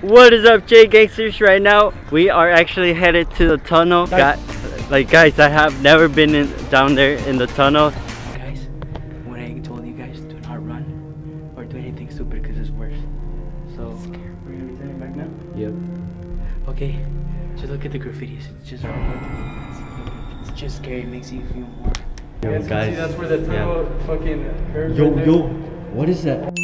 What is up, J Gangsters? Right now we are actually headed to the tunnel. Guys, I have never been down there in the tunnel. Guys, when I told you guys, do not run or do anything stupid because it's worse. So we're gonna be turning back now? Yep. Okay, just look at the graffitis. It's just scary, it makes you feel more. Yo, guys, see, that's where the tunnel fucking curves. Yo, right, yo, what is that?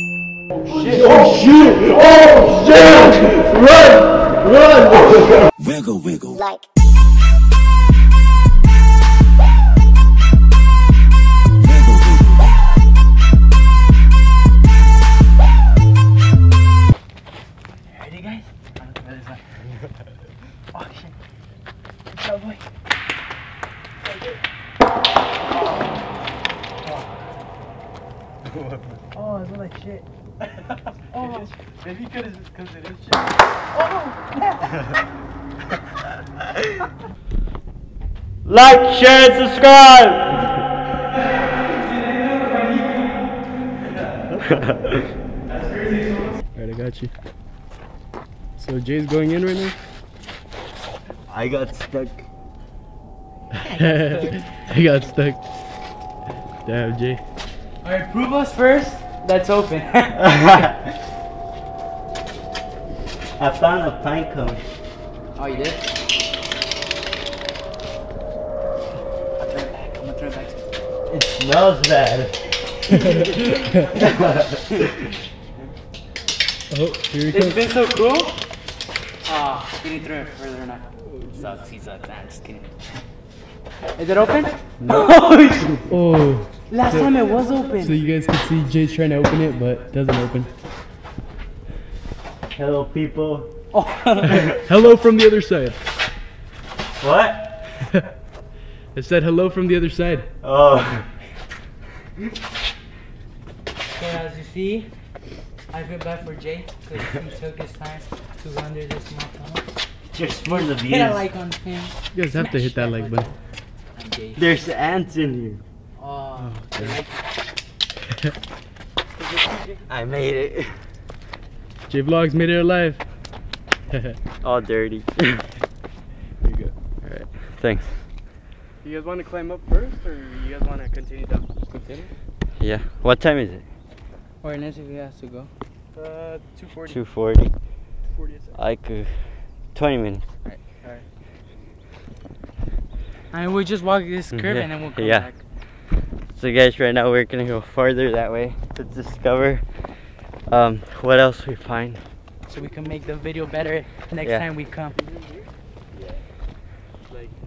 Oh shit! Oh shit! Oh shit! Run! Run! Wiggle, wiggle. Like. Ready, guys? On the other side. Oh shit! Good job, boy. Oh, I feel like shit. Oh. Maybe because it is shit. Oh! Like, share, and subscribe! That's crazy. Alright, I got you. So Jay's going in right now? I got stuck. I got stuck. Damn, Jay. Alright, prove us first. That's open. I found a pine cone. Oh, you did? I'll turn it back. I'm gonna turn it back. It smells bad. Oh, here it comes. It's been so cool. Ah, can you throw it further or not? Sucks, he sucks. I'm just kidding. Is it open? No. Oh. Last time it was open. So you guys can see Jay's trying to open it, but it doesn't open. Hello, people. Oh. Hello from the other side. What? It said hello from the other side. Oh. So as you see, I feel bad for Jay because he took his time to wander this small tunnel. Just for the views. Hit a like on him. You guys have to hit that like button. There's ants in here. Oh, okay. I made it. J Vlogs made it alive. All dirty. There you go. Alright, thanks. You guys want to climb up first or you guys want to continue down? Just continue? Yeah. What time is it? Or unless if he has to go. 2:40. 2:40. 2:40 is it? I could. 20 minutes. Alright, alright. And we'll just walk this curve and then we'll come back. So guys, right now we're gonna go farther that way to discover what else we find. So we can make the video better next time we come.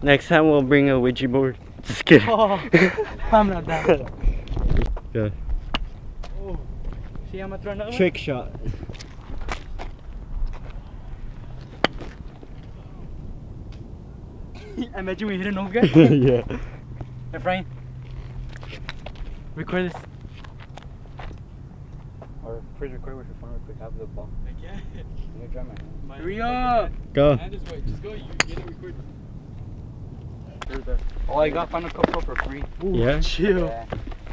Next time we'll bring a Ouija board. Just kidding. Oh, I'm not that. Yeah. Oh, see, I'm gonna throw another trick shot. I imagine we hit an old guy. Yeah. Hey, Brian. Record this. Or please record with your phone real quick. I have the ball. I can't. I'm gonna try my hand. Hurry up! Go. Just go. You get it recorded. Oh, I got Final Cup for free. Ooh, yeah. Chill. Yeah.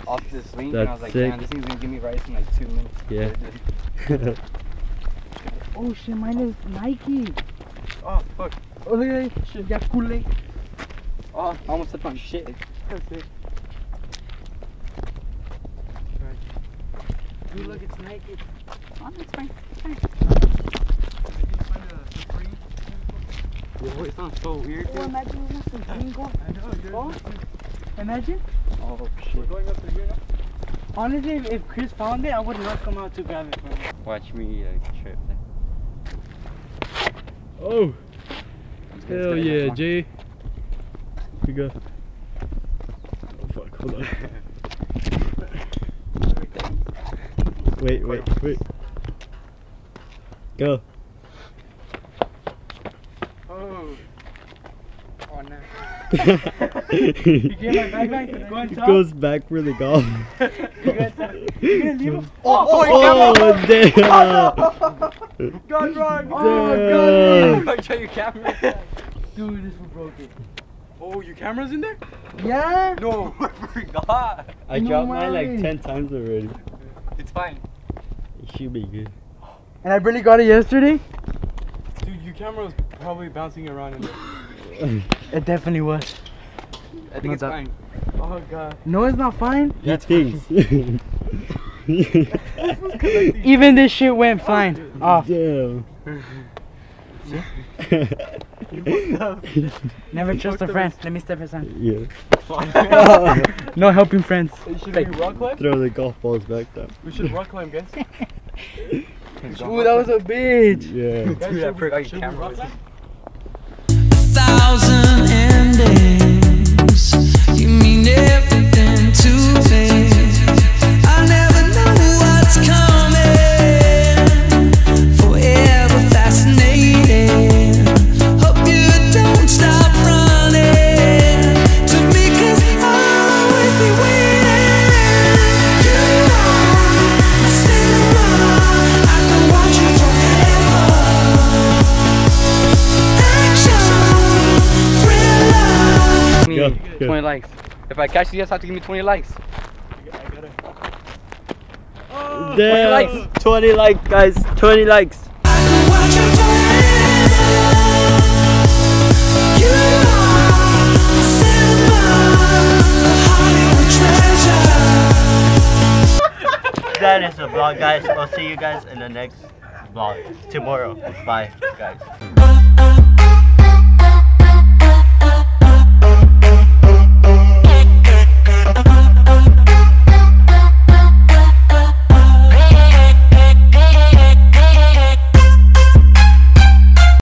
Off this link, and I was like, man, this thing's gonna give me rice in like 2 minutes. Yeah. Oh shit, mine is Nike. Oh fuck. Oh look at that shit. Yeah, Kool-Aid. Oh, I almost stepped on shit. That's it. Dude, look, it's naked. Oh, it's fine. It's fine. Whoa, it sounds so weird. Oh, imagine we have some green gold. I know, dude. Oh, imagine? Oh, shit. We're going up to here now. Honestly, if Chris found it, I would not come out to grab it from him. Watch me trip there. Oh! Hell yeah, Jay. Here we go. Oh, fuck. Hold on. Wait. Go. Oh. Oh no. It goes back where they go. Oh, damn. Got wrong. Oh, my God. Show your camera. Dude, this one broke it. Oh, your camera's in there? Yeah. No, I forgot. I dropped mine like 10 times already. It's fine. It should be good. And I barely got it yesterday. camera was probably bouncing around in there. It definitely was. I think it's fine. Oh god. No, it's not fine. He thinks. Even this shit went fine. Oh, off. Damn. Never trust a friend. Let me step aside. Yeah. No helping friends. Should we rock climb? Throw the golf balls back down. We should rock climb, guys. Ooh, that was a bitch. Yeah. Guys, should we rock climb? 1,000 endings. You mean everything to me. I never know what's coming. Forever fascinating. Good. 20 likes. If I catch you guys have to give me 20 likes. I got it. Oh, 20 likes. 20 likes, guys. 20 likes. That is the vlog, guys. I'll see you guys in the next vlog tomorrow. Bye, guys.